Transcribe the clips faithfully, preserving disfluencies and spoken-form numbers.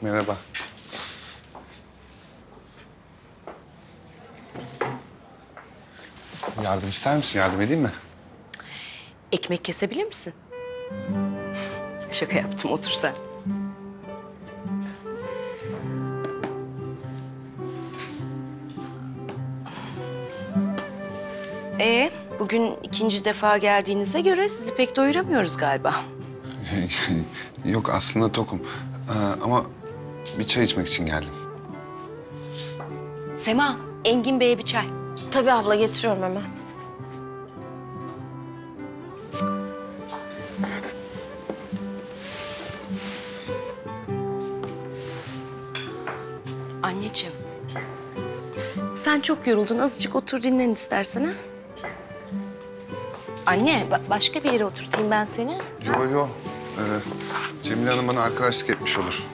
Merhaba. Yardım ister misin? Yardım edeyim mi? Ekmek kesebilir misin? Şaka yaptım. Otur sen. Ee, bugün ikinci defa geldiğinize göre sizi pek doyuramıyoruz galiba. Yok, aslında tokum. Ee, ama bir çay içmek için geldim. Sema, Engin Bey'e bir çay. Tabii abla, getiriyorum hemen. Anneciğim, sen çok yoruldun. Azıcık otur, dinlen istersen ha. Anne, ba başka bir yere oturtayım ben seni. Yo yo. Ee, Cemile Hanım bana arkadaşlık etmiş olur.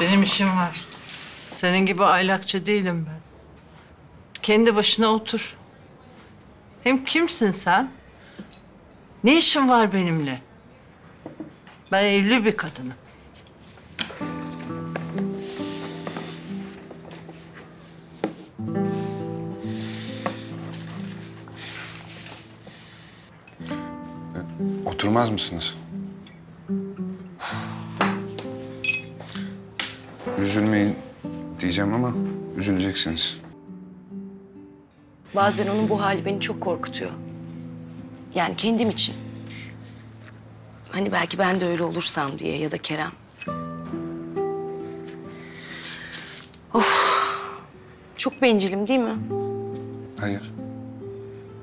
Benim işim var. Senin gibi aylakçı değilim ben. Kendi başına otur. Hem kimsin sen? Ne işin var benimle? Ben evli bir kadınım. Oturmaz mısınız? Üzülmeyin diyeceğim ama üzüleceksiniz. Bazen onun bu hali beni çok korkutuyor. Yani kendim için. Hani belki ben de öyle olursam diye ya da Kerem. Of! Çok bencilim değil mi? Hayır.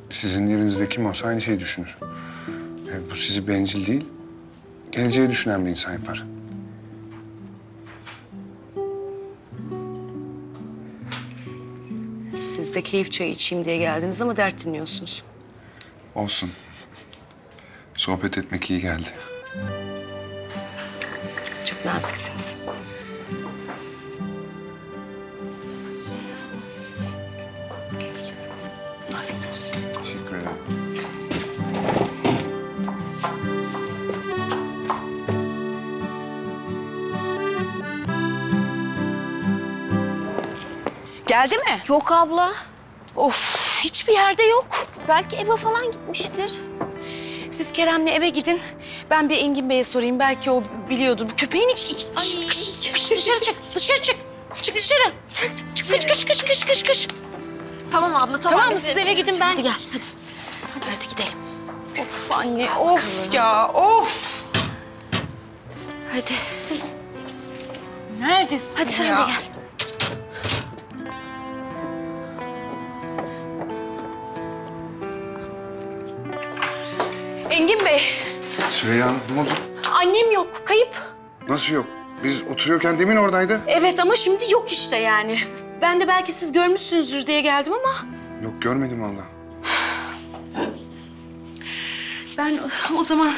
Sizin yerinizde kim olsa aynı şeyi düşünür. Bu sizi bencil değil, geleceği düşünen bir insan yapar. Siz de keyif çayı içeyim diye geldiniz ama dert dinliyorsunuz. Olsun. Sohbet etmek iyi geldi. Çok naziksiniz. Afiyet olsun. Teşekkür ederim. Geldi mi? Yok abla. Of, hiçbir yerde yok. Belki eve falan gitmiştir. Siz Kerem'le eve gidin. Ben bir Engin Bey'e sorayım. Belki o biliyordur. Bu köpeğin iç... iç Ay. Dışarı çık, dışarı çık. Çık dışarı. Çık, çık, çık, çık, çık, çık, çık. Tamam abla, tamam. Tamam mı? Siz eve gidin ben. Hadi gel, hadi. Hadi, hadi gidelim. Of anne, of ya, of. Hadi. Neredesin hadi ya? Hadi sen de gel. Engin Bey. Süreyya Hanım, ne oldu? Annem yok, kayıp. Nasıl yok? Biz oturuyorken demin oradaydı. Evet ama şimdi yok işte yani. Ben de belki siz görmüşsünüzdür diye geldim ama. Yok, görmedim vallahi. Ben o zaman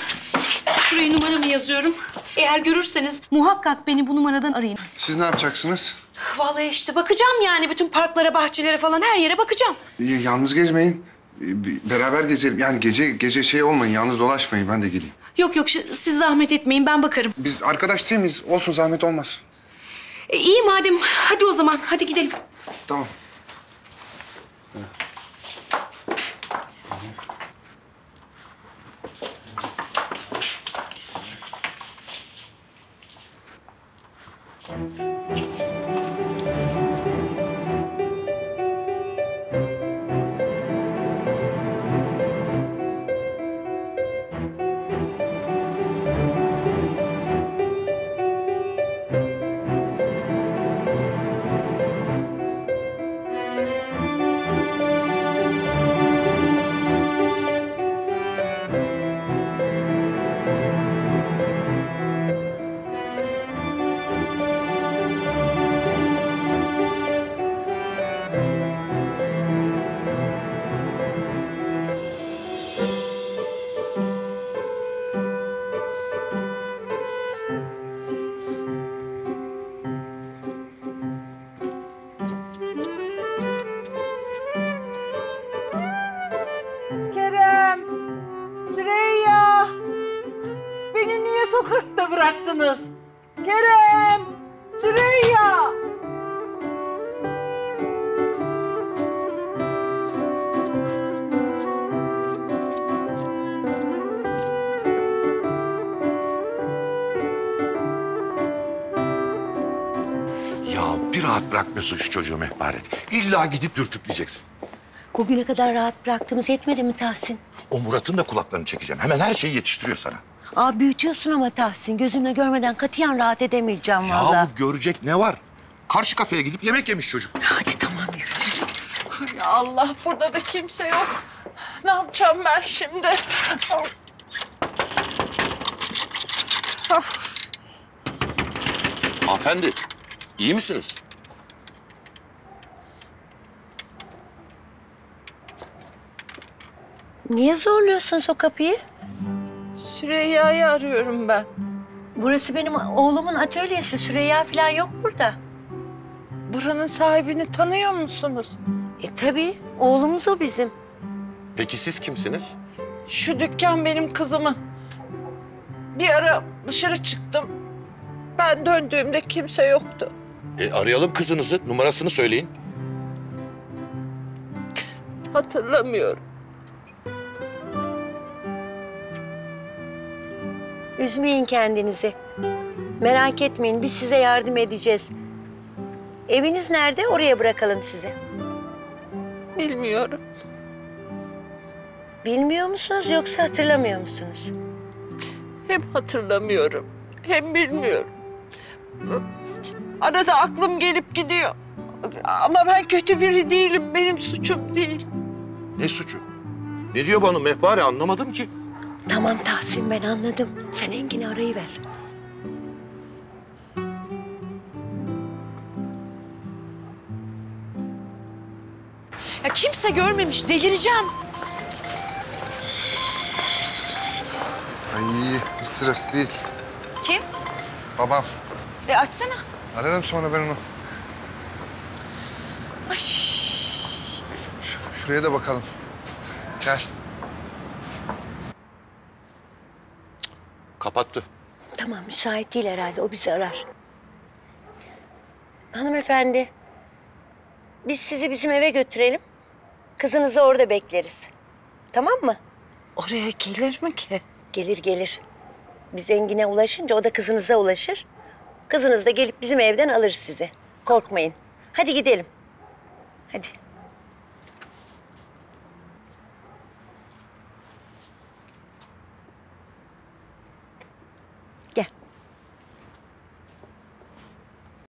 şuraya numaramı yazıyorum. Eğer görürseniz muhakkak beni bu numaradan arayın. Siz ne yapacaksınız? Vallahi işte bakacağım yani bütün parklara, bahçelere falan her yere bakacağım. Y- yalnız gezmeyin. Beraber gezelim. Yani gece gece şey olmayın, yalnız dolaşmayın. Ben de geleyim. Yok yok, siz zahmet etmeyin. Ben bakarım. Biz arkadaş değil miyiz? Olsun, zahmet olmaz. E, iyi madem. Hadi o zaman. Hadi gidelim. Tamam. Evet. Kerem! Süreyya! Ya bir rahat bırakmıyorsun şu çocuğu Mehbar'e. İlla gidip dürtükleyeceksin. Bugüne kadar rahat bıraktığımız yetmedi mi Tahsin? O Murat'ın da kulaklarını çekeceğim. Hemen her şeyi yetiştiriyor sana. Aa, büyütüyorsun ama Tahsin. Gözümle görmeden katiyen rahat edemeyeceğim vallahi. Ya görecek ne var? Karşı kafeye gidip yemek yemiş çocuk. Hadi tamam ya. Ya Allah, burada da kimse yok. Ne yapacağım ben şimdi? Hanımefendi, iyi misiniz? Niye zorluyorsunuz o kapıyı? Süreyya'yı arıyorum ben. Burası benim oğlumun atölyesi. Süreyya falan yok burada. Buranın sahibini tanıyor musunuz? E tabii. Oğlumuz o bizim. Peki siz kimsiniz? Şu dükkan benim kızımın. Bir ara dışarı çıktım. Ben döndüğümde kimse yoktu. E arayalım kızınızı. Numarasını söyleyin. Hatırlamıyorum. Üzmeyin kendinizi. Merak etmeyin, biz size yardım edeceğiz. Eviniz nerede? Oraya bırakalım sizi. Bilmiyorum. Bilmiyor musunuz yoksa hatırlamıyor musunuz? Hem hatırlamıyorum, hem bilmiyorum. Arada aklım gelip gidiyor. Ama ben kötü biri değilim, benim suçum değil. Ne suçu? Ne diyor bana Mehbari, anlamadım ki. Tamam Tahsin, ben anladım. Sen Engin'i arayıver. Ya kimse görmemiş, delireceğim. Ay, hiç sırası değil. Kim? Babam. E açsana. Ararım sonra ben onu. Ay. Ş şuraya da bakalım. Gel. Kapattı. Tamam, müsait değil herhalde. O bizi arar. Hanımefendi, biz sizi bizim eve götürelim. Kızınızı orada bekleriz. Tamam mı? Oraya gelir mi ki? Gelir, gelir. Biz Engin'e ulaşınca o da kızınıza ulaşır. Kızınız da gelip bizim evden alır sizi. Korkmayın. Hadi gidelim. Hadi.